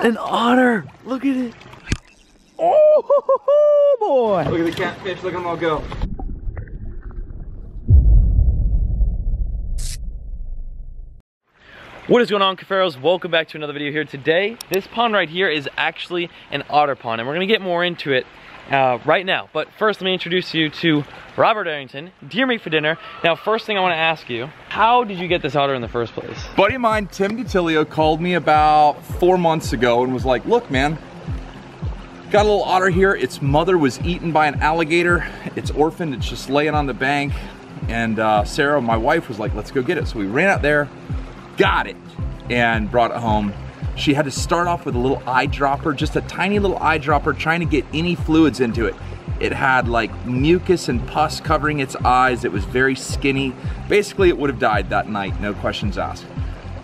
An otter! Look at it! Oh boy! Look at the catfish, look at them all go. What is going on, Cafferos? Welcome back to another video here today. This pond right here is actually an otter pond, and we're gonna get more into it right now. But first, let me introduce you to Robert Arrington, Deer Meat for Dinner. Now, first thing I wanna ask you, how did you get this otter in the first place? Buddy of mine, Tim Dutilio, called me about 4 months ago and was like, look, man, got a little otter here. Its mother was eaten by an alligator. It's orphaned, it's just laying on the bank. And Sarah, my wife, was like, let's go get it. So we ran out there, got it, and brought it home. She had to start off with a little eyedropper, just a tiny little eyedropper, trying to get any fluids into it. It had like mucus and pus covering its eyes. It was very skinny. Basically, it would have died that night, no questions asked.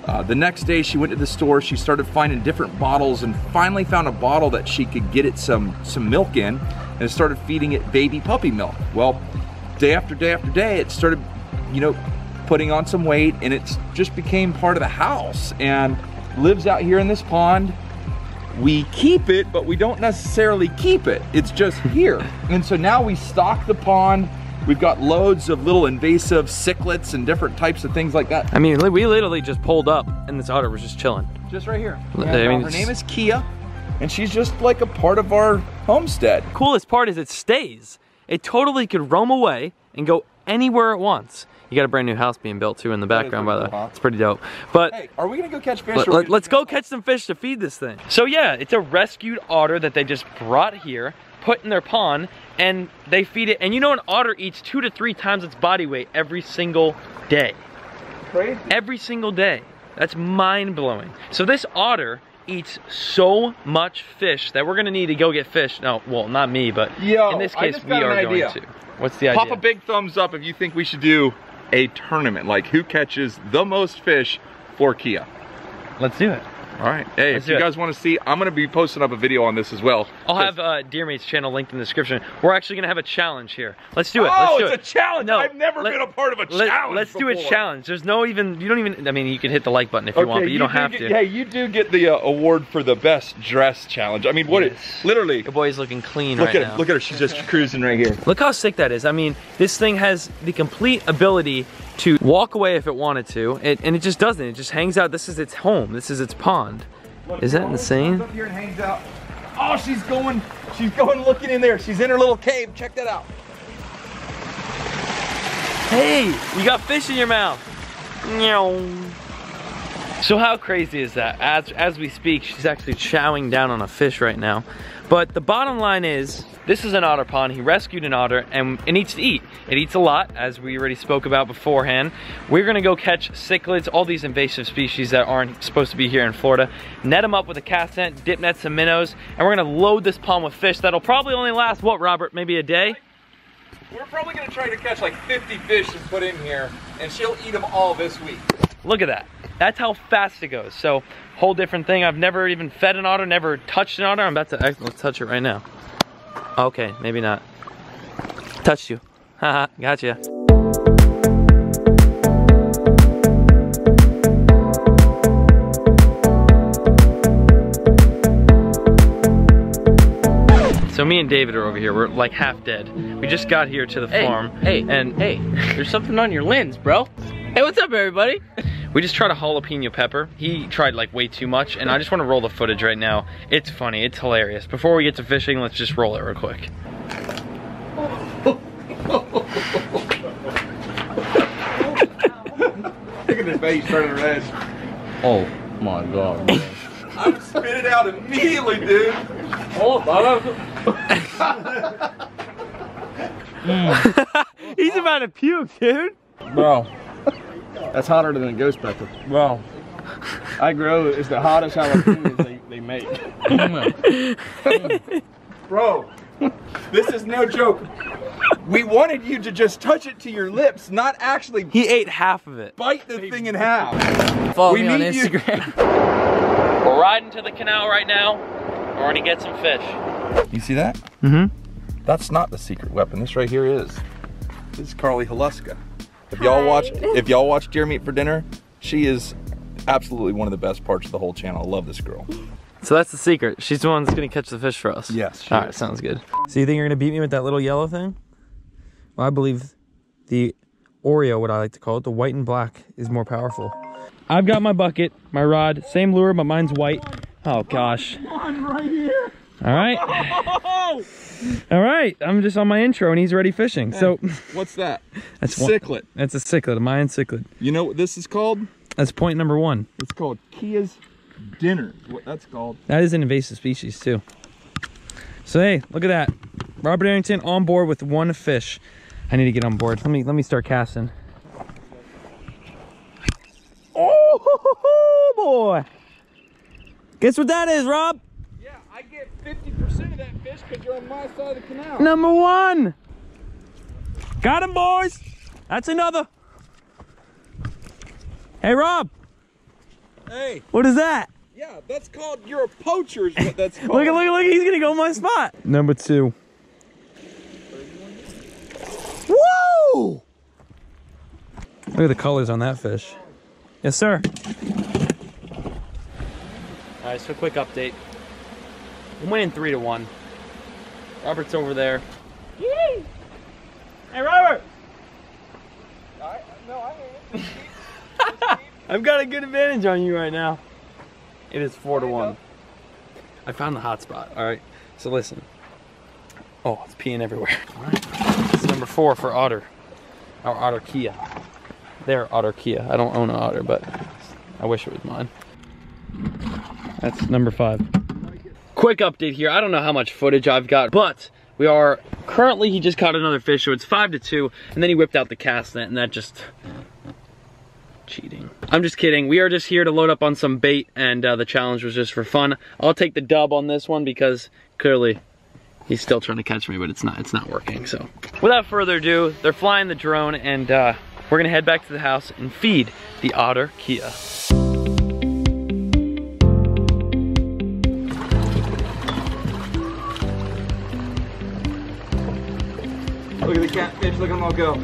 The next day she went to the store, she started finding different bottles and finally found a bottle that she could get it some milk in, and started feeding it baby puppy milk. Well, day after day after day, it started, you know, putting on some weight, and it just became part of the house and lives out here in this pond. We keep it, but we don't necessarily keep it. It's just here. And so now we stock the pond. We've got loads of little invasive cichlids and different types of things like that. I mean, we literally just pulled up and this otter was just chilling. Just right here. Yeah, I mean, her name is Kia, and she's just like a part of our homestead. Coolest part is it stays. It totally could roam away and go anywhere it wants. You got a brand new house being built too in the background, by the way. Huh? It's pretty dope. But hey, are we gonna go catch fish? Let's go catch some fish to feed this thing. So yeah, it's a rescued otter that they just brought here, put in their pond, and they feed it. And you know, an otter eats 2 to 3 times its body weight every single day. Crazy. Every single day. That's mind blowing. So this otter eats so much fish that we're gonna need to go get fish. No, well, not me, but yo, in this case, we are going to. What's the idea? Pop a big thumbs up if you think we should do a tournament, like who catches the most fish for Kia. Let's do it. All right. Hey, if you guys want to see, I'm going to be posting up a video on this as well. I'll have Deer Meat's channel linked in the description. We're actually going to have a challenge here. Let's do it. Oh, it's a challenge. No, I've never been a part of a challenge. Let's do a challenge. There's no even, you don't even, I mean, you can hit the like button if you want, but you don't have to. Hey, you do get the award for the best dress challenge. I mean, what is, literally. Your boy's looking clean right now. Look at her. She's just cruising right here. Look how sick that is. I mean, this thing has the complete ability to walk away if it wanted to, and it just doesn't. It just hangs out. This is its home. This is its pond. Look, is that insane? Up here and hangs out. Oh, she's going looking in there. She's in her little cave. Check that out. Hey, you got fish in your mouth. So how crazy is that? As we speak, she's actually chowing down on a fish right now. But the bottom line is, this is an otter pond. He rescued an otter, and it needs to eat. It eats a lot, as we already spoke about beforehand. We're gonna go catch cichlids, all these invasive species that aren't supposed to be here in Florida, net them up with a cast net, dip nets, some minnows, and we're gonna load this pond with fish that'll probably only last, what, Robert, maybe a day? We're probably gonna try to catch like 50 fish and put in here, and she'll eat them all this week. Look at that. That's how fast it goes. So, whole different thing. I've never even fed an otter, never touched an otter. I'm about to, let's touch it right now. Okay, maybe not. Touched you. Haha, gotcha. So me and David are over here. We're like half dead. We just got here to the farm. Hey, there's something on your lens, bro. Hey, what's up, everybody? We just tried a jalapeno pepper. He tried like way too much, and I just want to roll the footage right now. It's funny, it's hilarious. Before we get to fishing, let's just roll it real quick. Look at his face turning red. Oh my God. I spit it out immediately, dude. He's about to puke, dude. Bro. That's hotter than a ghost pepper. Wow. I grow, it's the hottest jalapenos they make. Bro, this is no joke. We wanted you to just touch it to your lips, not actually. He ate half of it. Bite the thing in half. Follow me on Instagram. We're riding to the canal right now. We're going to get some fish. You see that? Mm-hmm. That's not the secret weapon. This right here is. This is Carly Huluska. If y'all watch Deer Meat for Dinner, she is absolutely one of the best parts of the whole channel. I love this girl. So that's the secret. She's the one that's gonna catch the fish for us. Yes. All right, sounds good. So you think you're gonna beat me with that little yellow thing? Well, I believe the Oreo, what I like to call it, the white and black, is more powerful. I've got my bucket, my rod, same lure, but mine's white. Oh gosh. Come on, right here. All right. Oh! All right. I'm just on my intro, and he's already fishing. Hey, so what's that? That's cichlid. That's a cichlid, a Mayan cichlid. You know what this is called? That's point number one. It's called Kia's dinner. What that's called. That is an invasive species too. So hey, look at that. Robert Arrington on board with one fish. I need to get on board. Let me start casting. Oh boy! Guess what that is, Rob? Yeah, I get 50% of that fish because you're on my side of the canal. Number one! Got him, boys! That's another. Hey, Rob! Hey! What is that? Yeah, that's called, you're a poacher is what that's called. Look, he's gonna go on my spot. Number two. Whoa! Look at the colors on that fish. Yes, sir. All right, so quick update. I'm winning 3-1. Robert's over there. Yee! Hey, Robert! I ain't. Just keep. I've got a good advantage on you right now. It is 4-1. I found the hot spot. All right, so listen. Oh, it's peeing everywhere. All right, it's number four for otter. Our otter Kia. Their otter Kia. I don't own an otter, but I wish it was mine. That's number five. Quick update here. I don't know how much footage I've got, but we are currently, he just caught another fish, so it's 5-2, and then he whipped out the cast net, and that just, cheating. I'm just kidding. We are just here to load up on some bait, and the challenge was just for fun. I'll take the dub on this one because clearly he's still trying to catch me, but it's not working, so. Without further ado, they're flying the drone, and we're gonna head back to the house and feed the otter Kia. Look at the catfish, look at them all go.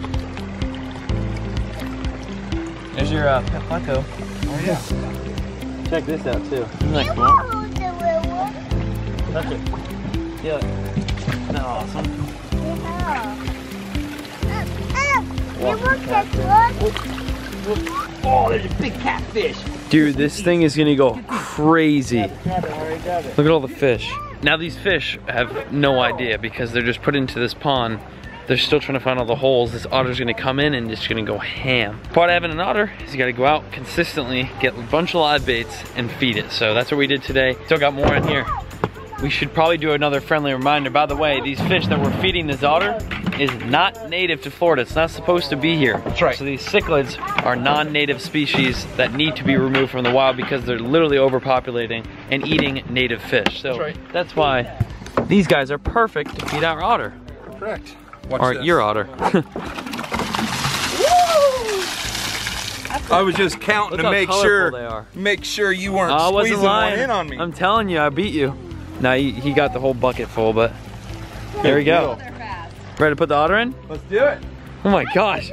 There's your pet bucko. Oh yeah. Check this out too. Isn't that cool? Touch it. Yeah. Isn't that awesome? Yeah. Oh, there's a big catfish. Dude, this thing is gonna go crazy. Look at all the fish. Now these fish have no idea because they're just put into this pond. They're still trying to find all the holes. This otter's gonna come in and it's gonna go ham. Part of having an otter is you gotta go out consistently, get a bunch of live baits and feed it. So that's what we did today. Still got more in here. We should probably do another friendly reminder. By the way, these fish that we're feeding this otter is not native to Florida. It's not supposed to be here. That's right. So these cichlids are non-native species that need to be removed from the wild because they're literally overpopulating and eating native fish. So that's right. That's why these guys are perfect to feed our otter. Correct. Or your otter. I was just counting to make sure you weren't squeezing one in on me. I'm telling you, I beat you. Now he got the whole bucket full, but there we go. Ready to put the otter in? Let's do it. Oh my gosh.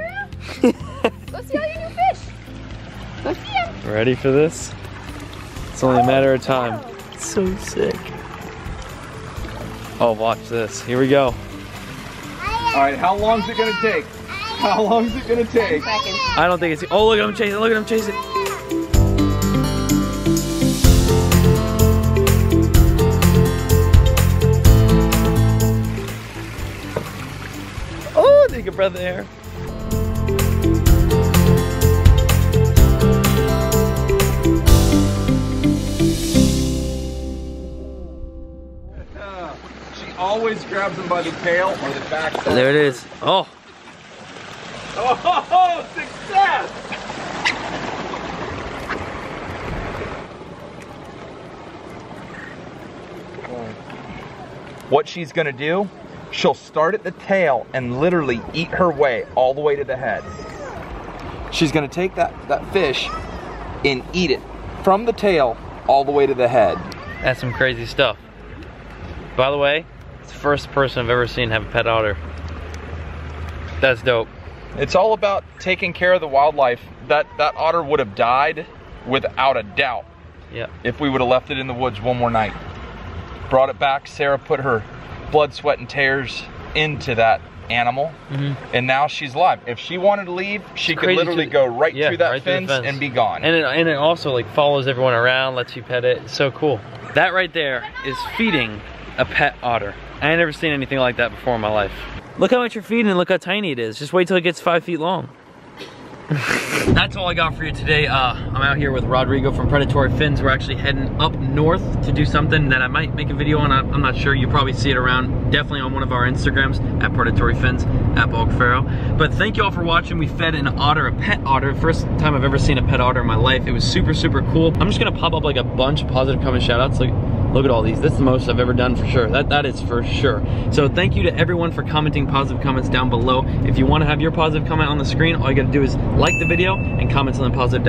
Let's see how you do fish. Let's see him. Ready for this? It's only a matter of time. It's so sick. Oh, watch this. Here we go. All right, how long is it gonna take? How long is it gonna take? 10 seconds. I don't think it's. Oh, look at him chasing! Look at him chasing! Oh, take a breath of air. Always grabs them by the tail or the back. There it is. Oh. Oh, success! What she's gonna do, she'll start at the tail and literally eat her way all the way to the head. She's gonna take that fish and eat it from the tail all the way to the head. That's some crazy stuff. By the way, first person I've ever seen have a pet otter. That's dope. It's all about taking care of the wildlife. That otter would have died without a doubt Yep. If we would have left it in the woods one more night. Brought it back, Sarah put her blood, sweat, and tears into that animal, and now she's alive. If she wanted to leave, she could literally go right through that fence and be gone. And it also like follows everyone around, lets you pet it. It's so cool. That right there is feeding a pet otter. I ain't never seen anything like that before in my life. Look how much you're feeding and look how tiny it is. Just wait till it gets 5 feet long. That's all I got for you today. I'm out here with Rodrigo from Predatory Fins. We're actually heading up north to do something that I might make a video on. I'm not sure. You probably see it around, definitely on one of our Instagrams, at Predatory Fins, at Bulk Pharaoh. But thank you all for watching. We fed an otter, a pet otter. First time I've ever seen a pet otter in my life. It was super, super cool. I'm just gonna pop up like a bunch of positive comment shout outs. Like, look at all these. This is the most I've ever done for sure. That is for sure. So thank you to everyone for commenting positive comments down below. If you want to have your positive comment on the screen, all you got to do is like the video and comment something positive down below.